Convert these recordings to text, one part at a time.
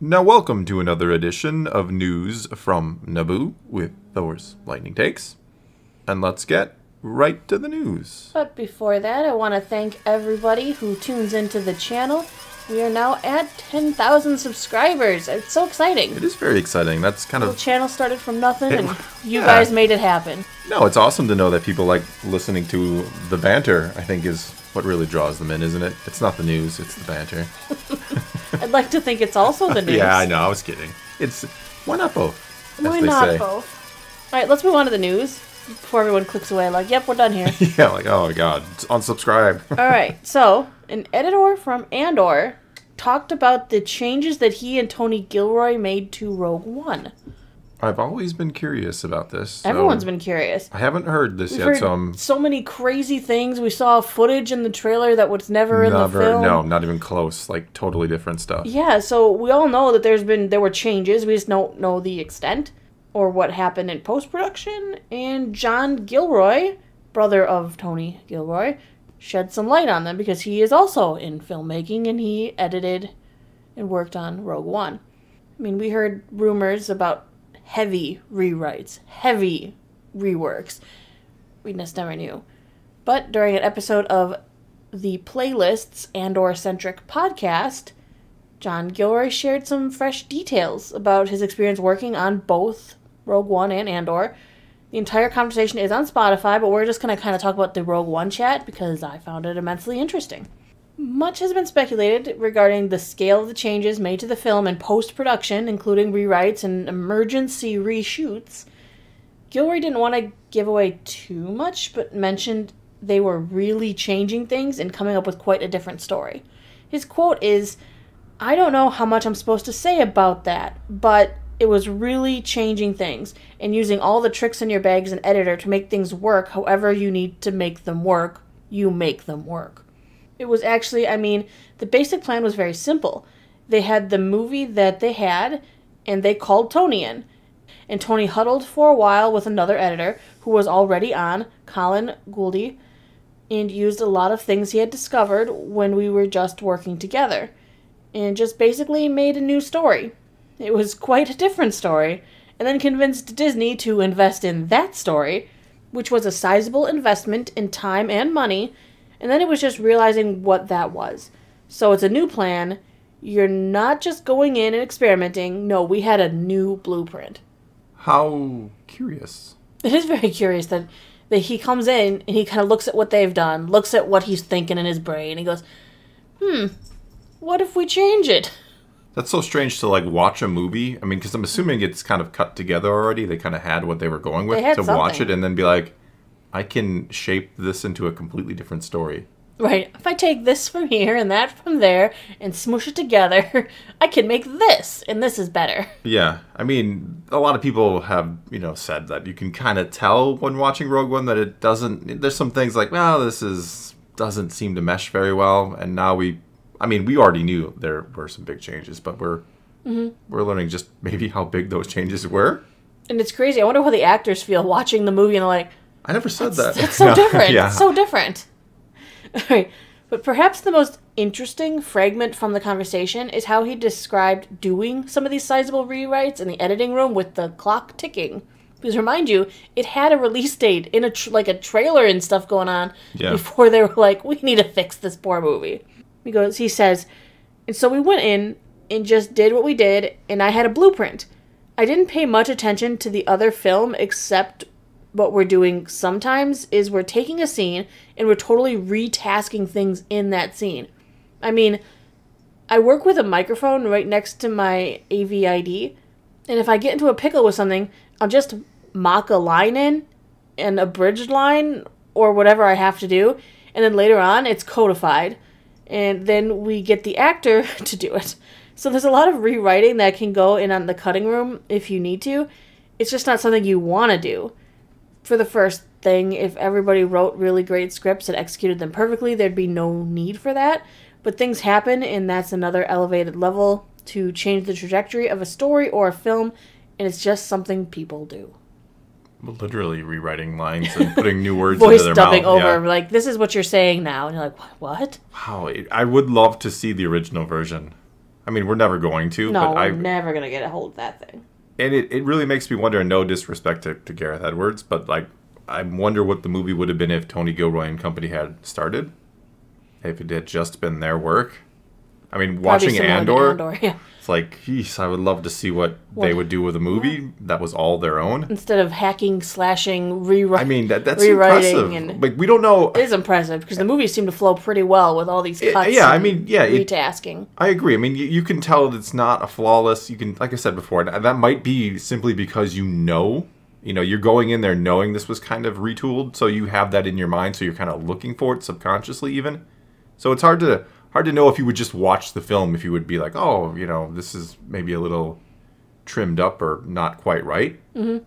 Now welcome to another edition of News from Naboo with Thor's Lightning Takes. And let's get right to the news. But before that, I want to thank everybody who tunes into the channel. We are now at 10,000 subscribers. It's so exciting. It is very exciting. That's kind of... The channel started from nothing and you guys made it happen. No, it's awesome to know that people like listening to the banter, I think, is what really draws them in, isn't it? It's not the news, it's the banter. I'd like to think it's also the news. Yeah, I know. I was kidding. It's why not both? Why not both? All right, let's move on to the news before everyone clicks away. Like, yep, we're done here. Yeah, like, oh my God, unsubscribe. All right, so an editor from Andor talked about the changes that he and Tony Gilroy made to Rogue One. I've always been curious about this. So everyone's been curious. I haven't heard this yet, so I'm... So many crazy things. We saw footage in the trailer that was never in the film. No, not even close. Like, totally different stuff. Yeah, so we all know that there were changes. We just don't know the extent or what happened in post-production. And John Gilroy, brother of Tony Gilroy, shed some light on them because he is also in filmmaking and he edited and worked on Rogue One. I mean, we heard rumors about heavy rewrites, heavy reworks. We just never knew. But during an episode of the Playlists Andor-centric podcast, John Gilroy shared some fresh details about his experience working on both Rogue One and Andor. The entire conversation is on Spotify, but we're just going to kind of talk about the Rogue One chat because I found it immensely interesting. Much has been speculated regarding the scale of the changes made to the film in post-production, including rewrites and emergency reshoots. Gilroy didn't want to give away too much, but mentioned they were really changing things and coming up with quite a different story. His quote is, "I don't know how much I'm supposed to say about that, but it was really changing things and using all the tricks in your bag as an editor to make things work however you need to make them work. You make them work." It was actually, I mean, the basic plan was very simple. They had the movie that they had, and they called Tony in. And Tony huddled for a while with another editor, who was already on, Colin Gouldie, and used a lot of things he had discovered when we were just working together. And just basically made a new story. It was quite a different story. And then convinced Disney to invest in that story, which was a sizable investment in time and money. And then it was just realizing what that was. So it's a new plan. You're not just going in and experimenting. No, we had a new blueprint. How curious. It is very curious that he comes in and he kind of looks at what they've done, looks at what he's thinking in his brain, and he goes, what if we change it? That's so strange to, like, watch a movie. I mean, because I'm assuming it's kind of cut together already. They kind of had what they were going with to watch it and then be like, I can shape this into a completely different story. Right. If I take this from here and that from there and smoosh it together, I can make this, and this is better. Yeah. I mean, a lot of people have, you know, said that you can kind of tell when watching Rogue One that it doesn't... There's some things like, well, this doesn't seem to mesh very well, and now we... I mean, we already knew there were some big changes, but we're learning just maybe how big those changes were. And it's crazy. I wonder how the actors feel watching the movie and they're like... I never said that. That's so different. Yeah. It's so different. All right. But perhaps the most interesting fragment from the conversation is how he described doing some of these sizable rewrites in the editing room with the clock ticking. Because remind you, it had a release date in a trailer and stuff going on before they were like, we need to fix this poor movie. He says, and so we went in and just did what we did, and I had a blueprint. I didn't pay much attention to the other film except... What we're doing sometimes is we're taking a scene and we're totally retasking things in that scene. I mean, I work with a microphone right next to my AVID, and if I get into a pickle with something, I'll just mock a line in, an abridged line, or whatever I have to do, and then later on it's codified, and then we get the actor to do it. So there's a lot of rewriting that can go in on the cutting room if you need to. It's just not something you want to do. For the first thing, if everybody wrote really great scripts and executed them perfectly, there'd be no need for that. But things happen, and that's another elevated level to change the trajectory of a story or a film, and it's just something people do. Literally rewriting lines and putting new words into their mouth. Voice dubbing over, like, this is what you're saying now. And you're like, what? Wow, I would love to see the original version. I mean, we're never going to. No, but we're never going to get a hold of that thing. And it really makes me wonder, and no disrespect to Gareth Edwards, but like, I wonder what the movie would have been if Tony Gilroy and company had started. If it had just been their work. I mean, watching Andor, yeah. It's like, geez, I would love to see what they would do with a movie that was all their own. Instead of hacking, slashing, rewriting. I mean, that's impressive. And like, we don't know. It is impressive because the movies seem to flow pretty well with all these cuts. Retasking. I agree. I mean, you can tell that it's not a flawless. You can, like I said before, and that might be simply because you know, you're going in there knowing this was kind of retooled, so you have that in your mind, so you're kind of looking for it subconsciously, even. So it's hard to. Hard to know if you would just watch the film, if you would be like, oh, you know, this is maybe a little trimmed up or not quite right. Mm-hmm.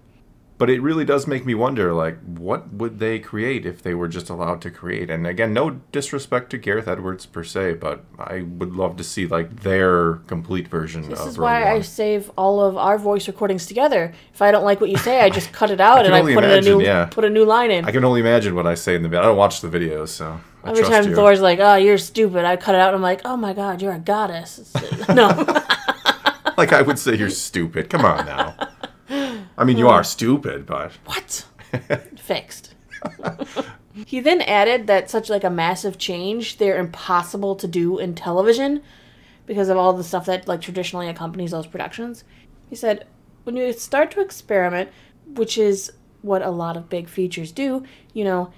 But it really does make me wonder, like, what would they create if they were just allowed to create? And again, no disrespect to Gareth Edwards per se, but I would love to see, like, their complete version of Rogue One. This is why I save all of our voice recordings together. If I don't like what you say, I just cut it out and I put a new line in. I can only imagine what I say in the video. I don't watch the videos, so... Every time Thor's like, oh, you're stupid, I cut it out and I'm like, oh my god, you're a goddess. No. Like, I would say you're stupid. Come on now. I mean, you are stupid, but... What? Fixed. He then added that such, like, a massive change, they're impossible to do in television because of all the stuff that, like, traditionally accompanies those productions. He said, when you start to experiment, which is what a lot of big features do, you know...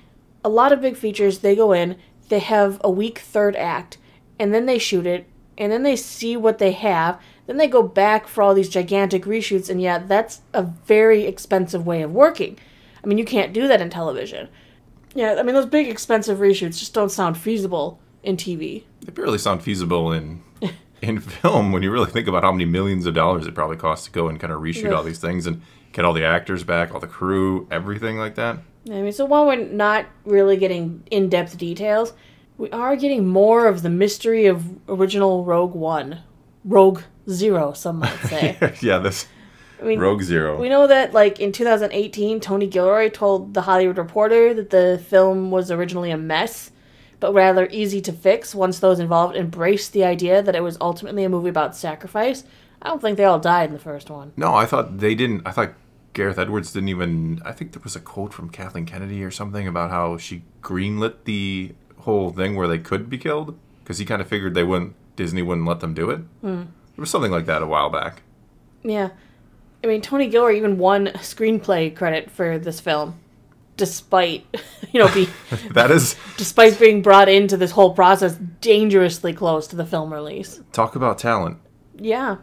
A lot of big features, they go in, they have a weak third act, and then they shoot it, and then they see what they have, then they go back for all these gigantic reshoots, and yeah, that's a very expensive way of working. I mean, you can't do that in television. Yeah, I mean, those big expensive reshoots just don't sound feasible in TV. They barely sound feasible in film when you really think about how many millions of dollars it probably costs to go and kind of reshoot all these things and get all the actors back, all the crew, everything like that. I mean, so while we're not really getting in-depth details, we are getting more of the mystery of original Rogue One. Rogue Zero, some might say. Yeah, this Rogue Zero. We know that, like, in 2018, Tony Gilroy told The Hollywood Reporter that the film was originally a mess, but rather easy to fix once those involved embraced the idea that it was ultimately a movie about sacrifice. I don't think they all died in the first one. No, I thought they didn't. I thought... Gareth Edwards didn't even... I think there was a quote from Kathleen Kennedy or something about how she greenlit the whole thing where they could be killed because he kind of figured they wouldn't... Disney wouldn't let them do it. Mm. There was something like that a while back. Yeah. I mean, Tony Gilroy even won screenplay credit for this film despite, you know, despite being brought into this whole process dangerously close to the film release. Talk about talent. Yeah.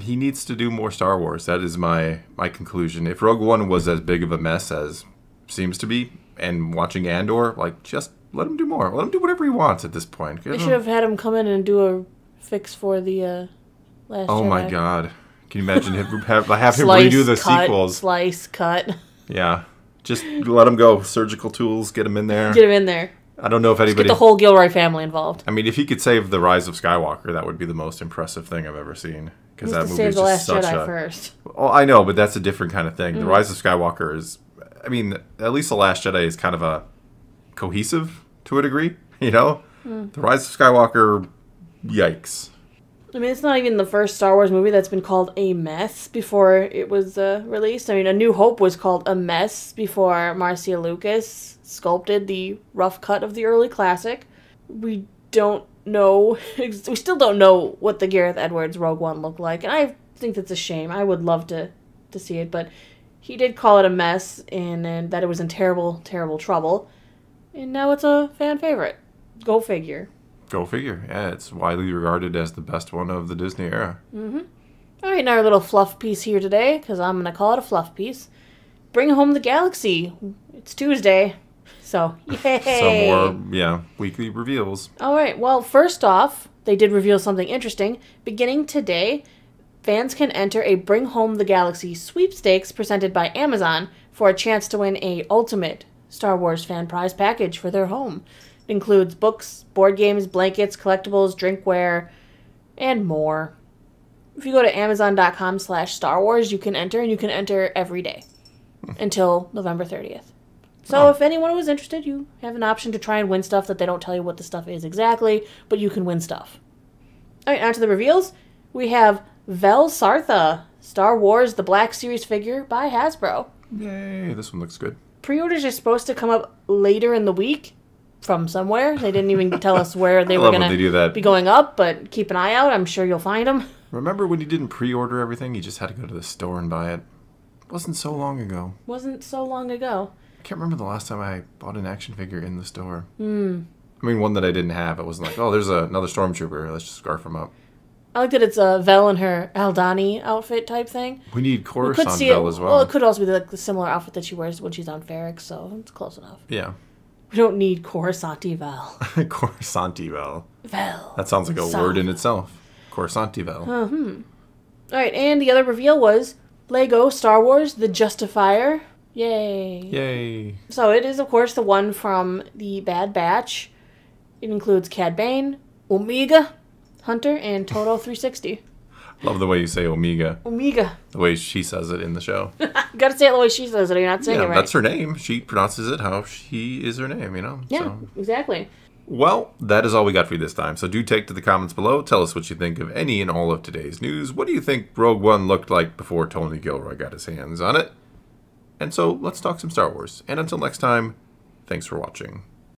He needs to do more Star Wars. That is my conclusion. If Rogue One was as big of a mess as seems to be, and watching Andor, like, just let him do more. Let him do whatever he wants at this point. They should have had him come in and do a fix for the Last Jedi. Oh, my God. Can you imagine him have him redo the sequels? Slice, cut. Yeah. Just let him go. Surgical tools, get him in there. Get him in there. I don't know if anybody... Just get the whole Gilroy family involved. I mean, if he could save The Rise of Skywalker, that would be the most impressive thing I've ever seen. Because that movie is just such a... Save The Last Jedi first. Oh, I know, but that's a different kind of thing. Mm. The Rise of Skywalker is... I mean, at least The Last Jedi is kind of a... cohesive, to a degree, you know? Mm. The Rise of Skywalker... Yikes. I mean, it's not even the first Star Wars movie that's been called a mess before it was released. I mean, A New Hope was called a mess before Marcia Lucas sculpted the rough cut of the early classic. We don't know... We still don't know what the Gareth Edwards Rogue One looked like, and I think that's a shame. I would love to see it, but he did call it a mess, and that it was in terrible, terrible trouble, and now it's a fan favorite. Go figure. Go figure. Yeah, it's widely regarded as the best one of the Disney era. Mm-hmm. All right, now our little fluff piece here today, because I'm going to call it a fluff piece. Bring Home the Galaxy. It's Tuesday, so yay! Some more, yeah, weekly reveals. All right, well, first off, they did reveal something interesting. Beginning today, fans can enter a Bring Home the Galaxy sweepstakes presented by Amazon for a chance to win a ultimate Star Wars fan prize package for their home. Includes books, board games, blankets, collectibles, drinkware, and more. If you go to Amazon.com/Star Wars, you can enter, and you can enter every day until November 30th. So if anyone was interested, you have an option to try and win stuff that they don't tell you what the stuff is exactly, but you can win stuff. All right, on to the reveals. We have Vel Sartha, Star Wars The Black Series figure by Hasbro. Yay, this one looks good. Pre-orders are supposed to come up later in the week from somewhere. They didn't even tell us where they were going to be going up, but keep an eye out. I'm sure you'll find them. Remember when you didn't pre-order everything? You just had to go to the store and buy it. Wasn't so long ago. Wasn't so long ago. I can't remember the last time I bought an action figure in the store. Mm. I mean, one that I didn't have. It wasn't like, oh, there's another stormtrooper. Let's just scarf him up. I like that it's Vel in her Aldhani outfit type thing. We need Coruscant Vel as well. Well, it could also be like the similar outfit that she wears when she's on Ferrix, so it's close enough. Yeah. We don't need Coruscanti Vel. Coruscanti Vel. Vel. That sounds like a word in itself. Coruscanti Vel. Mm-hmm. All right, and the other reveal was Lego Star Wars The Justifier. Yay. Yay. So it is, of course, the one from The Bad Batch. It includes Cad Bane, Omega, Hunter, and Toto 360. Love the way you say Omega. Omega. The way she says it in the show. You gotta say it the way she says it, or you're not saying it right. That's her name. She pronounces it how she is her name, you know? Yeah, so. Exactly. Well, that is all we got for you this time. So do take to the comments below. Tell us what you think of any and all of today's news. What do you think Rogue One looked like before Tony Gilroy got his hands on it? And so let's talk some Star Wars. And until next time, thanks for watching.